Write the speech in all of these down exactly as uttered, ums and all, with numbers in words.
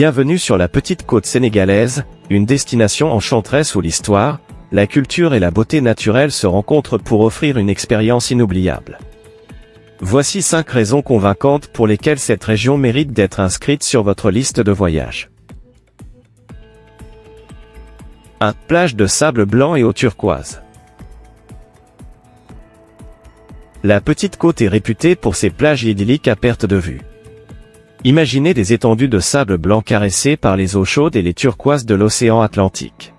Bienvenue sur la Petite Côte sénégalaise, une destination enchanteresse où l'histoire, la culture et la beauté naturelle se rencontrent pour offrir une expérience inoubliable. Voici cinq raisons convaincantes pour lesquelles cette région mérite d'être inscrite sur votre liste de voyage. un Plage de sable blanc et eau turquoise. La Petite Côte est réputée pour ses plages idylliques à perte de vue. Imaginez des étendues de sable blanc caressées par les eaux chaudes et les turquoises de l'océan Atlantique.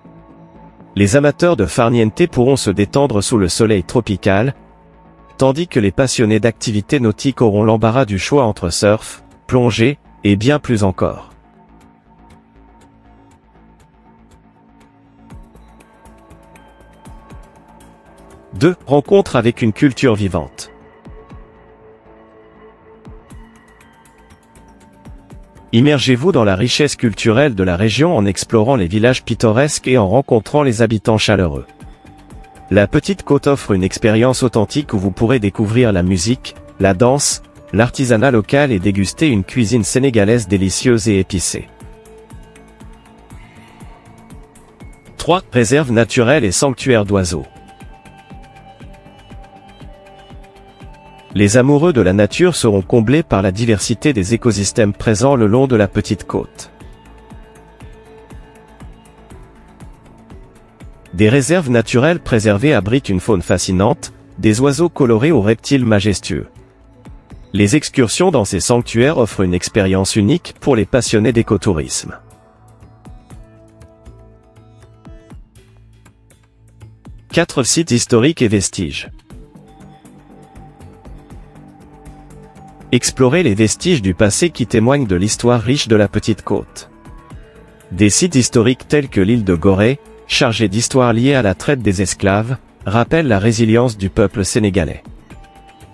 Les amateurs de farniente pourront se détendre sous le soleil tropical, tandis que les passionnés d'activités nautiques auront l'embarras du choix entre surf, plongée, et bien plus encore. deux Rencontre avec une culture vivante. Immergez-vous dans la richesse culturelle de la région en explorant les villages pittoresques et en rencontrant les habitants chaleureux. La Petite Côte offre une expérience authentique où vous pourrez découvrir la musique, la danse, l'artisanat local et déguster une cuisine sénégalaise délicieuse et épicée. trois Réserves naturelles et sanctuaires d'oiseaux. Les amoureux de la nature seront comblés par la diversité des écosystèmes présents le long de la Petite Côte. Des réserves naturelles préservées abritent une faune fascinante, des oiseaux colorés aux reptiles majestueux. Les excursions dans ces sanctuaires offrent une expérience unique pour les passionnés d'écotourisme. quatre Sites historiques et vestiges. Explorez les vestiges du passé qui témoignent de l'histoire riche de la Petite Côte. Des sites historiques tels que l'île de Gorée, chargée d'histoires liées à la traite des esclaves, rappellent la résilience du peuple sénégalais.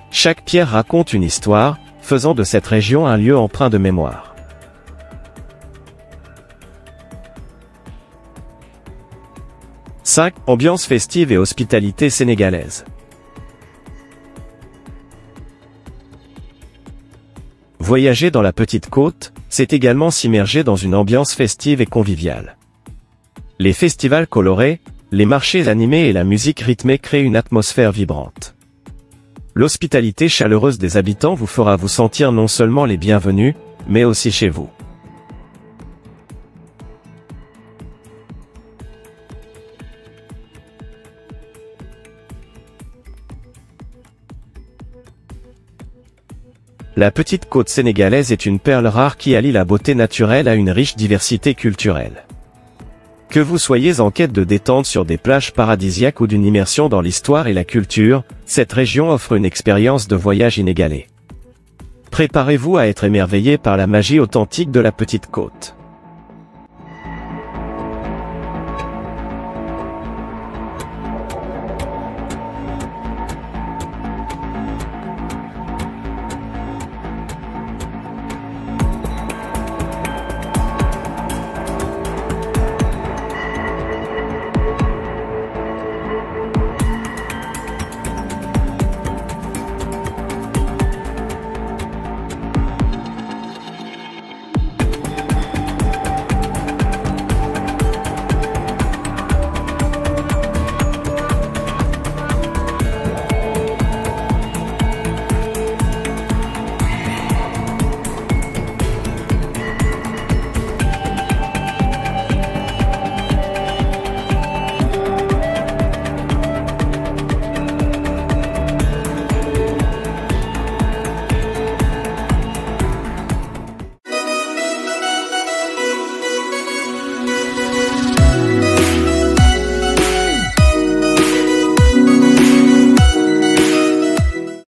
Chaque pierre raconte une histoire, faisant de cette région un lieu empreint de mémoire. cinq Ambiance festive et hospitalité sénégalaise. Voyager dans la Petite Côte, c'est également s'immerger dans une ambiance festive et conviviale. Les festivals colorés, les marchés animés et la musique rythmée créent une atmosphère vibrante. L'hospitalité chaleureuse des habitants vous fera vous sentir non seulement les bienvenus, mais aussi chez vous. La Petite Côte sénégalaise est une perle rare qui allie la beauté naturelle à une riche diversité culturelle. Que vous soyez en quête de détente sur des plages paradisiaques ou d'une immersion dans l'histoire et la culture, cette région offre une expérience de voyage inégalée. Préparez-vous à être émerveillé par la magie authentique de la Petite Côte.